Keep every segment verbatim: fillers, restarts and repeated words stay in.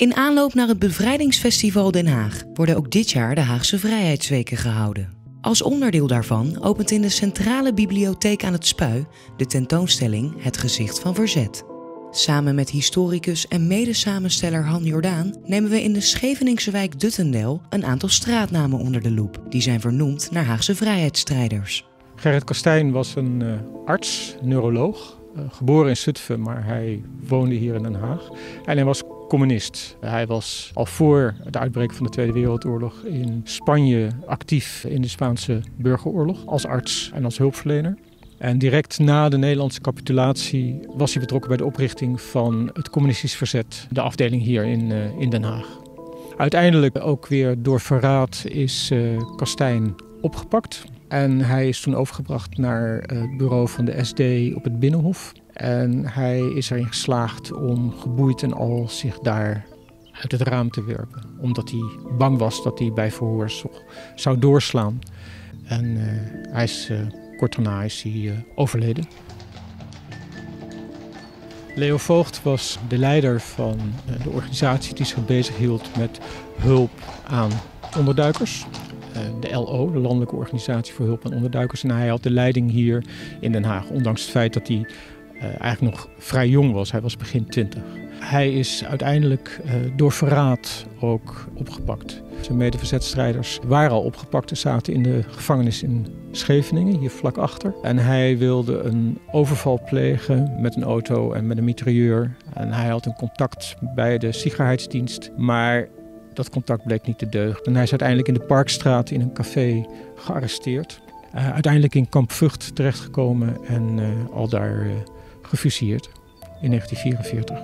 In aanloop naar het Bevrijdingsfestival Den Haag worden ook dit jaar de Haagse Vrijheidsweken gehouden. Als onderdeel daarvan opent in de Centrale Bibliotheek aan het Spui de tentoonstelling Het Gezicht van Verzet. Samen met historicus en medesamensteller Han Jordaan nemen we in de Scheveningse wijk Duttendel een aantal straatnamen onder de loep. Die zijn vernoemd naar Haagse vrijheidsstrijders. Gerrit Kastein was een uh, arts, neuroloog, uh, geboren in Zutphen, maar hij woonde hier in Den Haag. En hij was communist. Hij was al voor het uitbreken van de Tweede Wereldoorlog in Spanje actief in de Spaanse burgeroorlog als arts en als hulpverlener. En direct na de Nederlandse capitulatie was hij betrokken bij de oprichting van het communistisch verzet, de afdeling hier in, uh, in Den Haag. Uiteindelijk ook weer door verraad is uh, Kastein opgepakt. En hij is toen overgebracht naar het bureau van de S D op het Binnenhof. En hij is erin geslaagd om geboeid en al zich daar uit het raam te werpen. Omdat hij bang was dat hij bij verhoor zou doorslaan. En uh, hij is, uh, kort daarna is hij uh, overleden. Leo Voogd was de leider van uh, de organisatie die zich bezig hield met hulp aan onderduikers. De L O, de Landelijke Organisatie voor Hulp aan Onderduikers. En hij had de leiding hier in Den Haag, ondanks het feit dat hij uh, eigenlijk nog vrij jong was. Hij was begin twintig. Hij is uiteindelijk uh, door verraad ook opgepakt. Zijn medeverzetstrijders waren al opgepakt en zaten in de gevangenis in Scheveningen, hier vlak achter. En hij wilde een overval plegen met een auto en met een mitrailleur. En hij had een contact bij de Sicherheidsdienst, maar dat contact bleek niet te deugd. En hij is uiteindelijk in de Parkstraat in een café gearresteerd. Uh, uiteindelijk in Kamp Vught terechtgekomen en uh, al daar uh, gefusilleerd in negentien vierenveertig.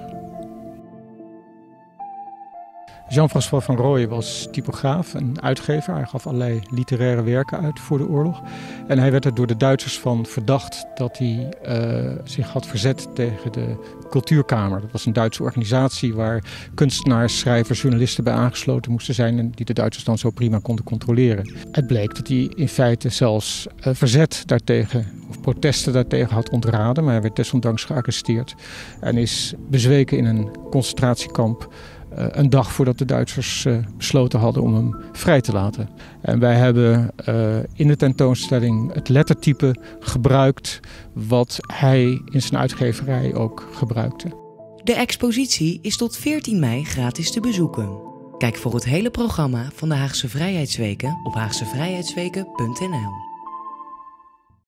Jean-François van Rooijen was typograaf en uitgever. Hij gaf allerlei literaire werken uit voor de oorlog. En hij werd er door de Duitsers van verdacht dat hij uh, zich had verzet tegen de Cultuurkamer. Dat was een Duitse organisatie waar kunstenaars, schrijvers, journalisten bij aangesloten moesten zijn en die de Duitsers dan zo prima konden controleren. Het bleek dat hij in feite zelfs uh, verzet daartegen of protesten daartegen had ontraden, maar hij werd desondanks gearresteerd en is bezweken in een concentratiekamp. Uh, een dag voordat de Duitsers uh, besloten hadden om hem vrij te laten. En wij hebben uh, in de tentoonstelling het lettertype gebruikt wat hij in zijn uitgeverij ook gebruikte. De expositie is tot veertien mei gratis te bezoeken. Kijk voor het hele programma van de Haagse Vrijheidsweken op haagsevrijheidsweken punt n l.